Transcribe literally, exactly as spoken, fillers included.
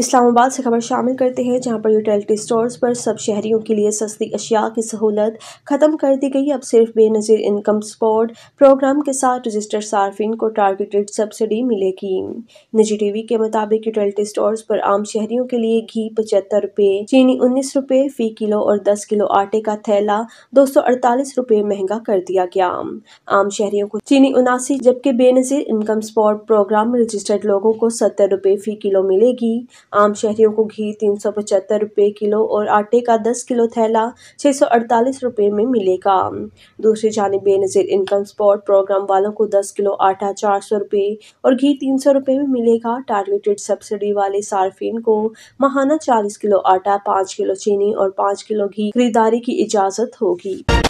इस्लामाबाद से खबर शामिल करते हैं, जहां पर यूटिलिटी स्टोर्स पर सब शहरियों के लिए सस्ती अशिया की सहूलत ख़त्म कर दी गई। अब सिर्फ बेनज़ीर इनकम सपोर्ट प्रोग्राम के साथ रजिस्टर्ड सार्फिन को टारगेटेड सब्सिडी मिलेगी। निजी टीवी के मुताबिक यूटिलिटी स्टोर्स पर आम शहरियों के लिए घी पचहत्तर रुपये, चीनी उन्नीस रुपये फी किलो और दस किलो आटे का थैला दो सौ अड़तालीस रुपये महंगा कर दिया गया। आम शहरियों को चीनी उनासी जबकि बेनज़ीर इनकम सपोर्ट प्रोग्राम में रजिस्टर्ड लोगों को सत्तर रुपये फी किलो मिलेगी। आम शहरियों को घी तीन सौ पचहत्तर रुपये किलो और आटे का दस किलो थैला छः सौ अड़तालीस रुपये में मिलेगा। दूसरी जानिब बेनज़ीर इनकम सपोर्ट प्रोग्राम वालों को दस किलो आटा चार सौ रुपये और घी तीन सौ रुपये में मिलेगा। टारगेटेड सब्सिडी वाले सार्फिन को माहाना चालीस किलो आटा, पाँच किलो चीनी और पाँच किलो घी खरीदारी की इजाज़त होगी।